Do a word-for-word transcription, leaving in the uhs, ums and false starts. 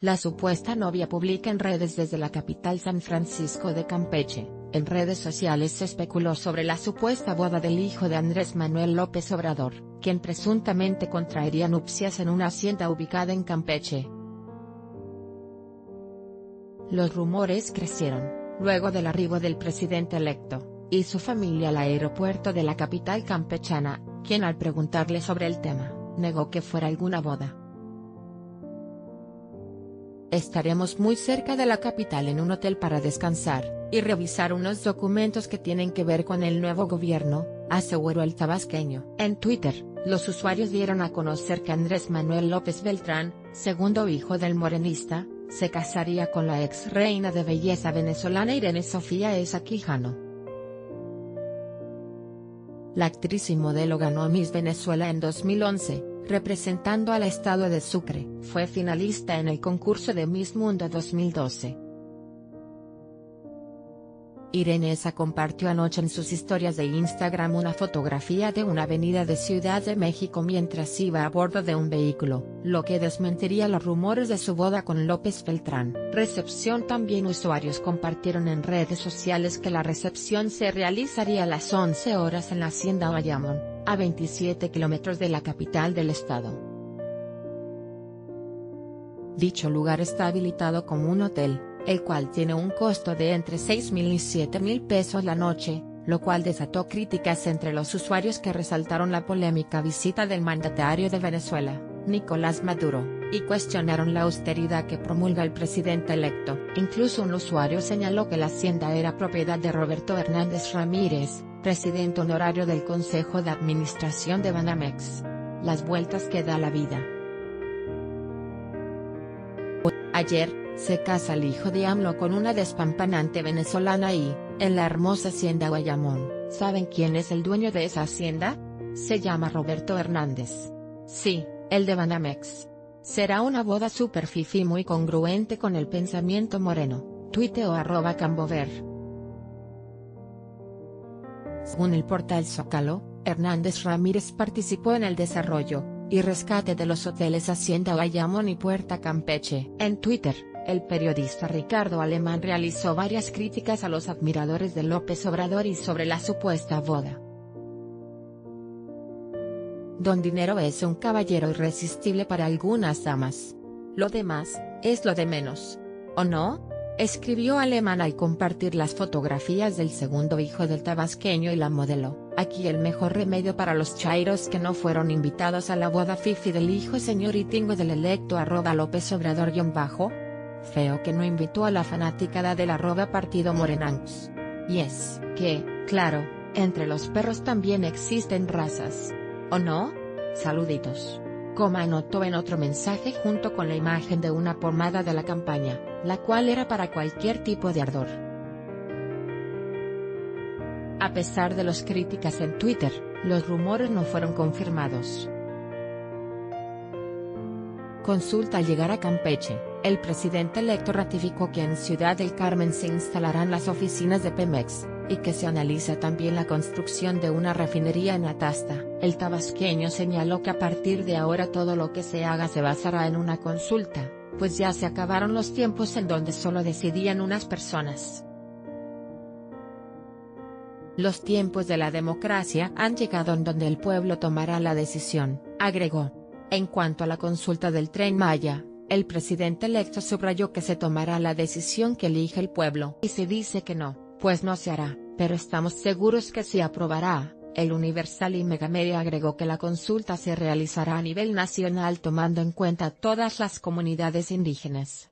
La supuesta novia publica en redes desde la capital San Francisco de Campeche. En redes sociales se especuló sobre la supuesta boda del hijo de Andrés Manuel López Obrador, quien presuntamente contraería nupcias en una hacienda ubicada en Campeche. Los rumores crecieron, luego del arribo del presidente electo, y su familia al aeropuerto de la capital campechana, quien al preguntarle sobre el tema, negó que fuera alguna boda. Estaremos muy cerca de la capital en un hotel para descansar, y revisar unos documentos que tienen que ver con el nuevo gobierno, aseguró el tabasqueño. En Twitter, los usuarios dieron a conocer que Andrés Manuel López Beltrán, segundo hijo del morenista, se casaría con la ex reina de belleza venezolana Irene Sofía Esa Quijano. La actriz y modelo ganó Miss Venezuela en dos mil once. Representando al estado de Sucre. Fue finalista en el concurso de Miss Mundo dos mil doce. Irene Esa compartió anoche en sus historias de Instagram una fotografía de una avenida de Ciudad de México mientras iba a bordo de un vehículo, lo que desmentiría los rumores de su boda con López Beltrán. Recepción. También usuarios compartieron en redes sociales que la recepción se realizaría a las once horas en la Hacienda Bayamón, a veintisiete kilómetros de la capital del estado. Dicho lugar está habilitado como un hotel, el cual tiene un costo de entre seis mil y siete mil pesos la noche, lo cual desató críticas entre los usuarios que resaltaron la polémica visita del mandatario de Venezuela, Nicolás Maduro, y cuestionaron la austeridad que promulga el presidente electo. Incluso un usuario señaló que la hacienda era propiedad de Roberto Hernández Ramírez, presidente honorario del Consejo de Administración de Banamex. Las vueltas que da la vida. Ayer, se casa el hijo de AMLO con una despampanante venezolana y, en la hermosa hacienda Bayamón. ¿Saben quién es el dueño de esa hacienda? Se llama Roberto Hernández. Sí, el de Banamex. Será una boda super fifí, muy congruente con el pensamiento moreno, tuiteo arroba cambover. Según el portal Zócalo, Hernández Ramírez participó en el desarrollo y rescate de los hoteles Hacienda Bayamón y Puerta Campeche. En Twitter, el periodista Ricardo Alemán realizó varias críticas a los admiradores de López Obrador y sobre la supuesta boda. Don Dinero es un caballero irresistible para algunas damas. Lo demás es lo de menos, ¿o no?, escribió Alemán al compartir las fotografías del segundo hijo del tabasqueño y la modelo. Aquí el mejor remedio para los chairos que no fueron invitados a la boda fifi del hijo señoritingo del electo arroba López Obrador guión bajo. Feo que no invitó a la fanaticada del arroba partido Morenanx. Y es que, claro, entre los perros también existen razas, ¿o no? Saluditos. Como anotó en otro mensaje junto con la imagen de una pomada de la campaña, la cual era para cualquier tipo de ardor. A pesar de las críticas en Twitter, los rumores no fueron confirmados. Consulta. Al llegar a Campeche, el presidente electo ratificó que en Ciudad del Carmen se instalarán las oficinas de Pemex, y que se analiza también la construcción de una refinería en Atasta. El tabasqueño señaló que a partir de ahora todo lo que se haga se basará en una consulta, pues ya se acabaron los tiempos en donde solo decidían unas personas. Los tiempos de la democracia han llegado en donde el pueblo tomará la decisión, agregó. En cuanto a la consulta del Tren Maya, el presidente electo subrayó que se tomará la decisión que elija el pueblo. Y se dice que no, pues no se hará, pero estamos seguros que se aprobará. El Universal y Megamedia agregó que la consulta se realizará a nivel nacional tomando en cuenta todas las comunidades indígenas.